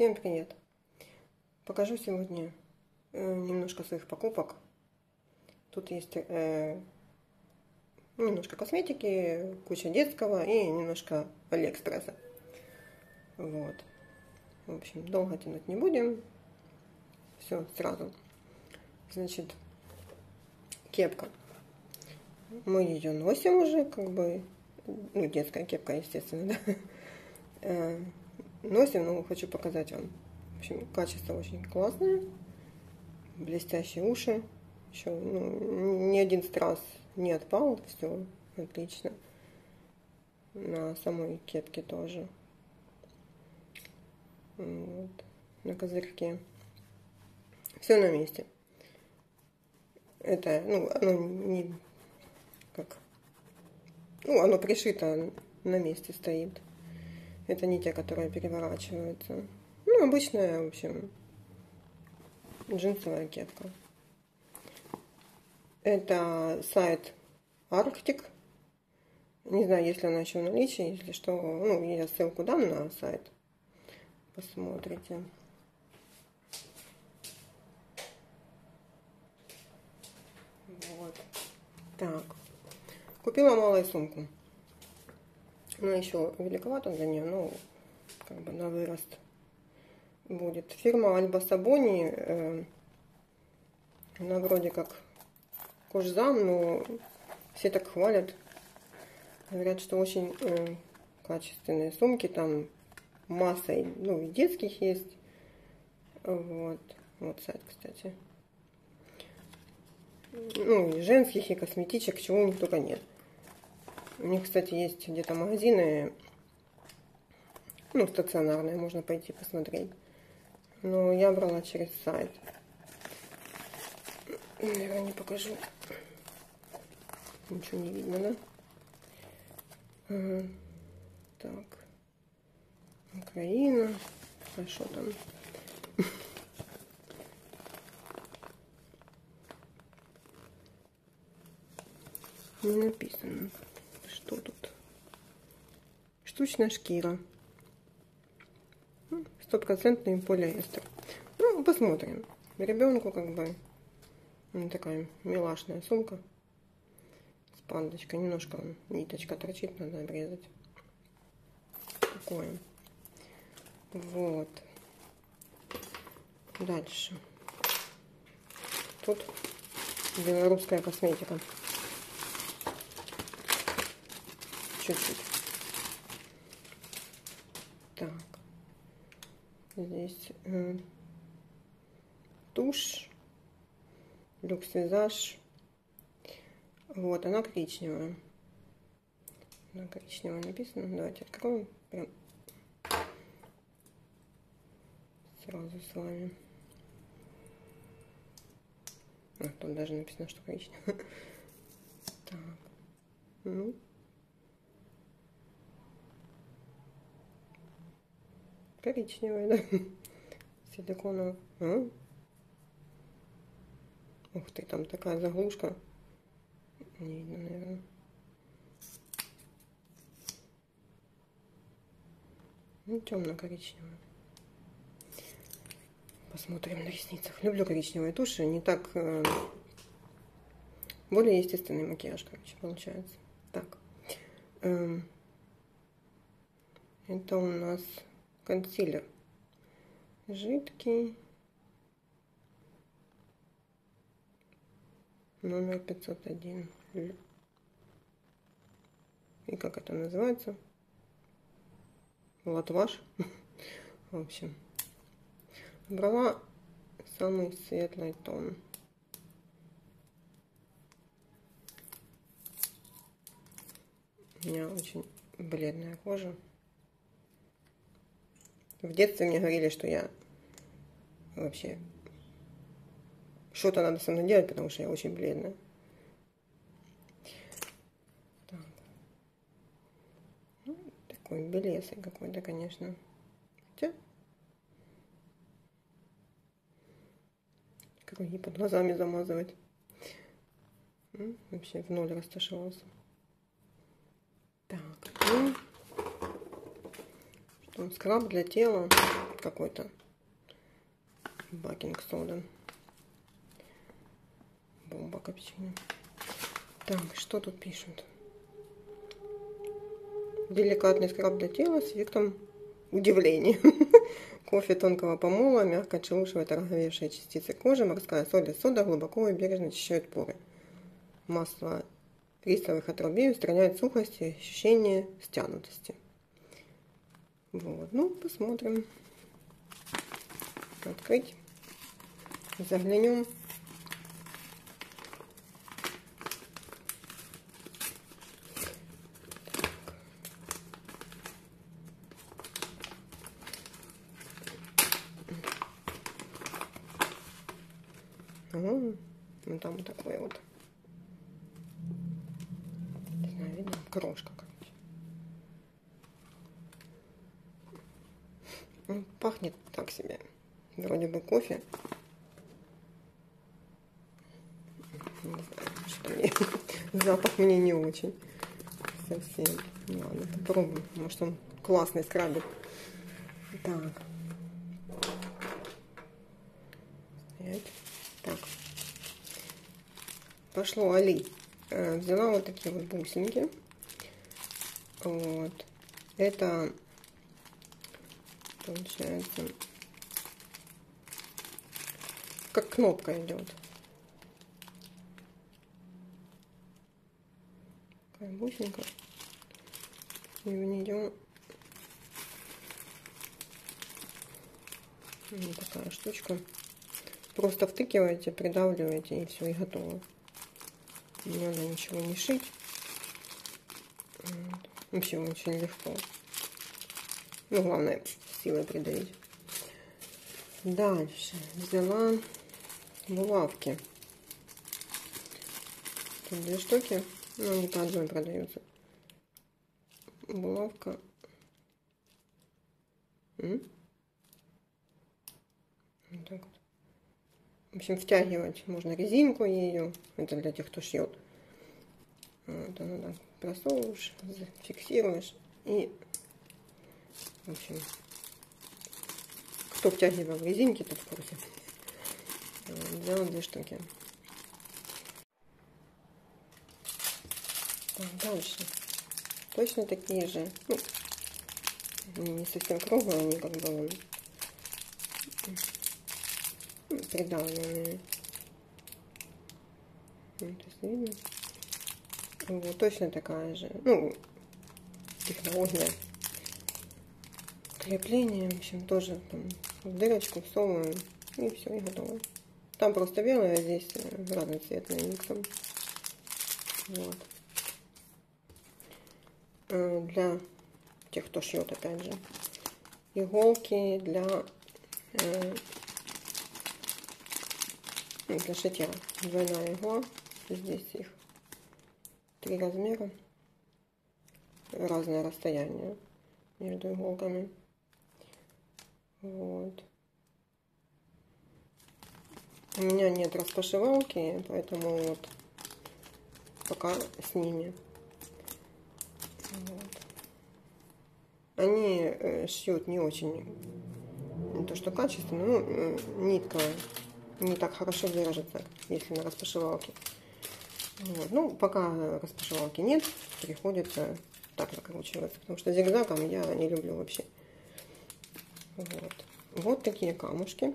Всем привет! Покажу сегодня немножко своих покупок. Тут есть немножко косметики, куча детского и немножко Алиэкспресса. Вот. В общем, долго тянуть не будем. Все сразу. Значит, кепка. Мы ее носим уже, как бы. Ну, детская кепка, естественно, да. Носим, но хочу показать вам. В общем, качество очень классное. Блестящие уши. Еще ни один страз не отпал. Все отлично. На самой кепке тоже. Вот. На козырьке. Все на месте. Это, оно не как. Оно пришито, на месте стоит. Это не те, которые переворачиваются. Обычная, в общем, джинсовая кепка. Это сайт Arctic. Не знаю, если она еще в наличии. Если что, я ссылку дам на сайт. Посмотрите. Вот. Так. Купила малую сумку. Она еще великовата для нее, но как бы на вырост будет. Фирма Альба Сабони, она вроде как кожзам, но все так хвалят. Говорят, что очень качественные сумки, там масса, и детских есть. Вот. Вот сайт, кстати. И женских, и косметичек, чего у них только нет. У них, кстати, есть где-то магазины, стационарные, можно пойти посмотреть. Но я брала через сайт. Наверное, не покажу. Ничего не видно, да? Ага. Так. Украина. Хорошо там. Не написано. Что тут? Штучная шкира. 100% полиэстер. Посмотрим. Ребенку как бы такая милашная сумка. С пандочкой. Немножко ниточка торчит, надо обрезать. Такое. Вот. Дальше. Тут белорусская косметика. Чуть-чуть. Так. Здесь тушь Люкс Визаж. Вот она коричневая. Она коричневая написана. Давайте откроем. Прям сразу с вами. Тут даже написано, что коричневая. Так. Коричневая, да? Силиконовая. Ух ты, там такая заглушка. Не видно, наверное. Темно-коричневая. Посмотрим на ресницах. Люблю коричневые туши. Не так... Более естественный макияж, короче, получается. Так. Это у нас... консилер жидкий номер 501. И как это называется? Латваш. В общем, брала самый светлый тон. У меня очень бледная кожа. В детстве мне говорили, что я вообще что-то надо со мной делать, потому что я очень бледная. Так. Такой белесый какой-то, конечно. Хотя круги под глазами замазывать. Вообще в ноль растушевался. Так. скраб для тела какой-то. Бакинг сода. Бомба копчения. Так, что тут пишут? Деликатный скраб для тела с эффектом удивления. Кофе тонкого помола мягко отшелушивает ороговевшие частицы кожи. Морская соль и сода глубоко и бережно очищают поры. Масло рисовых отрубей устраняет сухость и ощущение стянутости. Вот, ну, посмотрим. Открыть. Заглянем. Ну, там вот такое вот. Не знаю, видно, крошка, короче. Пахнет так себе. Вроде бы кофе. Не знаю, что мне. Запах мне не очень. Совсем. Ладно, попробуем. Может, он классный скрабик. Так. Так. Пошло Али. Взяла вот такие вот бусинки. Вот. Это получается как кнопка идет. Такая бусинка. И в нее вот такая штучка. Просто втыкиваете, придавливаете и все, и готово. Не надо ничего не шить. Вот. Вообще очень легко. Ну, главное, силой придавить. Дальше взяла булавки. Тут две штуки, но они по одной продаются. Булавка. Вот так вот. В общем, втягивать можно резинку ее. Это для тех, кто шьет. Вот она так просовываешь, зафиксируешь. И, в общем, кто втягивал резинки, тот в курсе. Взяла две штуки. Так, дальше. Точно такие же. Ну, они не совсем круглые, они как бы... придавленные. Вот, видно. Вот, точно такая же. Ну, технология крепления. В общем, тоже там в дырочку всовываем. И все, и готово. Там просто белая, а здесь разноцветная миксом. Вот. Для тех, кто шьет, опять же. Иголки для... для шитья. Двойная игла. Здесь их три размера. Разное расстояние между иголками. Вот. У меня нет распашивалки, поэтому вот пока с ними. Вот. Они шьют не очень, не то что качественно, но нитка не так хорошо держится, если на распашивалке. Вот. Ну, пока распашивалки нет, приходится так закручиваться, потому что зигзагом я не люблю вообще. Вот, вот такие камушки.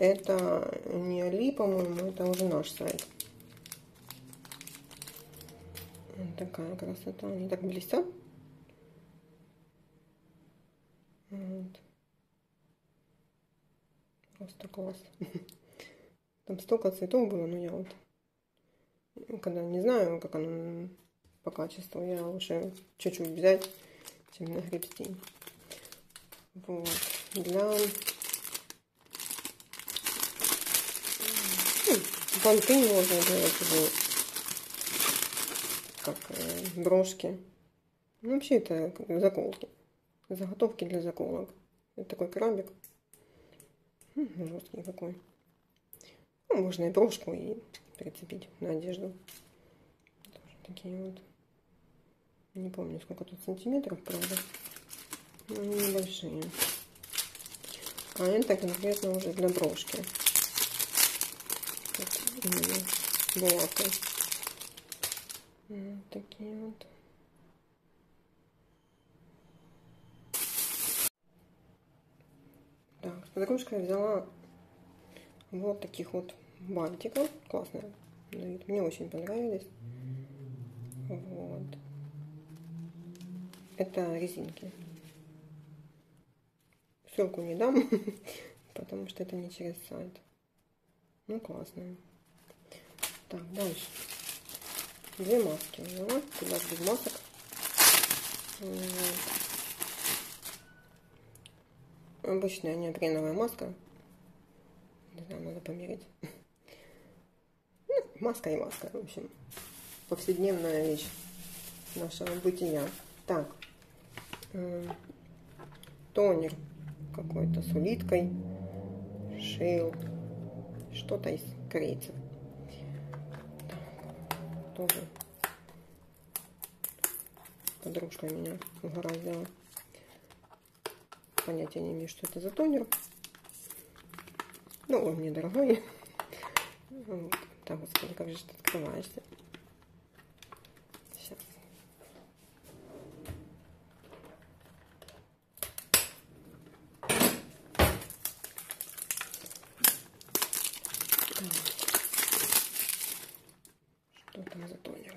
Это не Али, по-моему, это уже наш сайт. Вот такая красота. Они так блестят. Вот. Просто класс. Там столько цветов было, но я вот когда не знаю, как оно по качеству, я лучше чуть-чуть взять, чем нагребсти. Вот. Для банты можно делать, как брошки. Ну, вообще это заколки. Заготовки для заколок. Это такой крабик. Жесткий какой. Ну, можно и брошку, и прицепить на одежду. Тоже такие вот. Не помню, сколько тут сантиметров, правда. они небольшие. А это конкретно уже для брошки. Булавки. Вот такие вот. Так, с подружкой взяла вот таких вот бантиков. Классные. Мне очень понравились. Вот. Это резинки. Ссылку не дам, потому что это не через сайт. Ну, классно. Так, дальше. Две маски взяла. Куда без масок. Вот. Обычная неопреновая маска. Не знаю, надо померить. Ну, маска и маска, в общем. Повседневная вещь нашего бытия. Так. Тонер какой-то с улиткой. Шейл. Что-то из корейцев. Тоже подружка меня угораздила. Понятия не имею, что это за тонер. Ну, он недорогой. Вот. Так, господи, как же ты открываешься. Сейчас. Что там за тонер?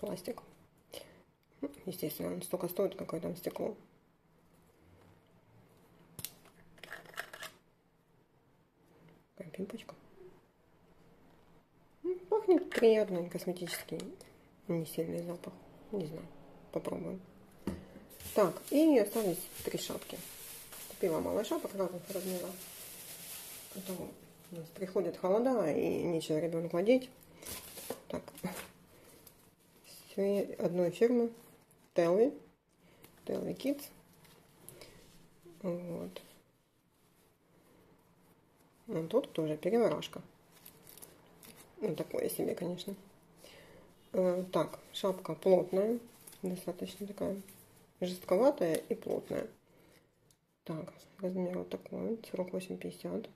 Пластик. Естественно, он столько стоит, какое там стекло. Пимпочка. Пахнет приятно, косметический, не сильный запах. Не знаю, попробуем. Так, и остались три шапки. Купила мало шапок разных размеров. Потом у нас приходят холода и нечего ребенку одеть. Так, все одной фирмы. Talvi Kids. Вот. Ну, тут тоже переворашка. Ну, такое себе, конечно. Так, шапка плотная. Достаточно такая жестковатая и плотная. Так, размер вот такой. 48-50.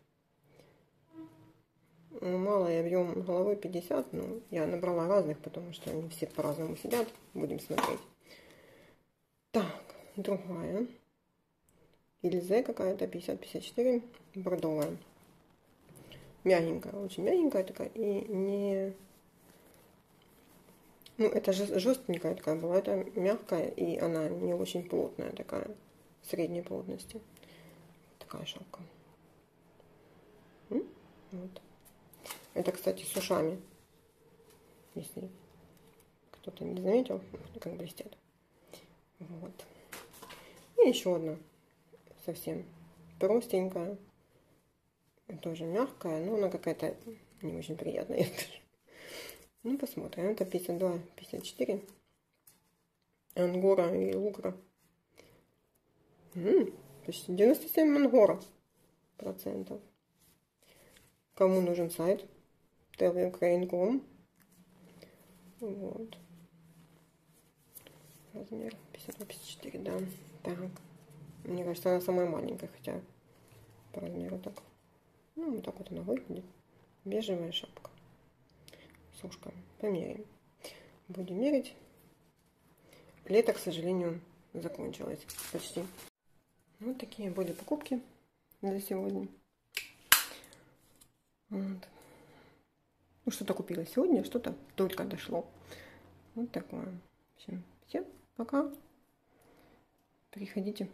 Малый объем головы 50. Ну, я набрала разных, потому что они все по-разному сидят. Будем смотреть. Так, другая. Ильзе какая-то 50-54. Бордовая. Мягенькая, очень мягенькая такая и не... Ну, это жестенькая такая была, это мягкая и она не очень плотная такая, средней плотности. Такая шапка. Вот. Это, кстати, с ушами. Если кто-то не заметил, как блестят. Вот. И еще одна. Совсем простенькая. Тоже мягкая, но она какая-то не очень приятная. Ну, посмотрим. Это 52-54. Ангора и Лукра. Почти 97 ангора процентов. Кому нужен сайт? talviukraine.com. Вот. Размер 52-54, да. Так. Мне кажется, она самая маленькая, хотя по размеру так. Ну, вот так вот она выглядит. Бежевая шапка. С ушками. Померяем. Будем мерить. Лето, к сожалению, закончилось. Почти. Вот такие были покупки для сегодня. Вот. Ну, что-то купила сегодня, что-то только дошло. Вот такое. В общем, всем пока. Приходите.